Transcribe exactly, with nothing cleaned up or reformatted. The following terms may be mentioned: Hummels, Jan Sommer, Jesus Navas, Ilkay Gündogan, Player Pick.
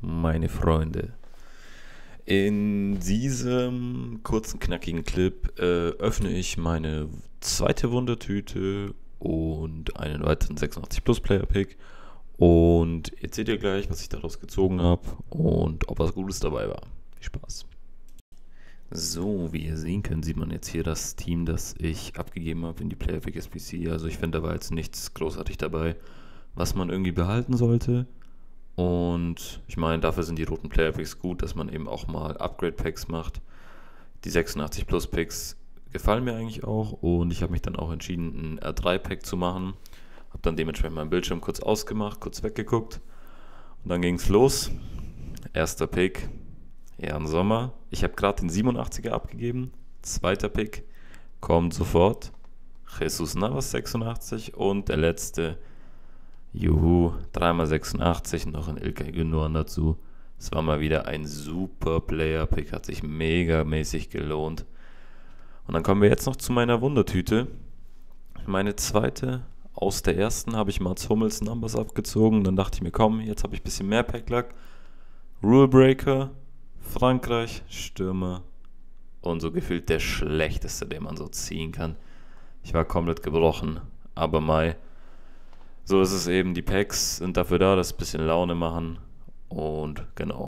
Meine Freunde. In diesem kurzen, knackigen Clip äh, öffne ich meine zweite Wundertüte und einen weiteren sechsundachtzig Plus Player Pick. Und jetzt seht ihr gleich, was ich daraus gezogen habe und ob was Gutes dabei war. Viel Spaß. So, wie ihr sehen könnt, sieht man jetzt hier das Team, das ich abgegeben habe in die Player Pick S B C. Also ich finde, da war jetzt nichts großartig dabei, was man irgendwie behalten sollte. Und ich meine, dafür sind die roten Player Picks gut, dass man eben auch mal Upgrade Packs macht. Die sechsundachtzig Plus Picks gefallen mir eigentlich auch und ich habe mich dann auch entschieden, ein R drei Pack zu machen. Habe dann dementsprechend meinen Bildschirm kurz ausgemacht, kurz weggeguckt und dann ging es los. Erster Pick, Jan Sommer. Ich habe gerade den siebenundachtziger abgegeben. Zweiter Pick kommt sofort Jesus Navas sechsundachtzig und der letzte, juhu, drei mal sechsundachtzig, noch ein Ilkay Gündogan dazu. Es war mal wieder ein super Player-Pick, hat sich megamäßig gelohnt. Und dann kommen wir jetzt noch zu meiner Wundertüte. Meine zweite, aus der ersten habe ich mal Hummels Numbers abgezogen. Dann dachte ich mir, komm, jetzt habe ich ein bisschen mehr Packlack. Rule Breaker, Frankreich, Stürmer und so gefühlt der schlechteste, den man so ziehen kann. Ich war komplett gebrochen, aber Mai. So ist es eben, die Packs sind dafür da, dass ein bisschen Laune machen und genau.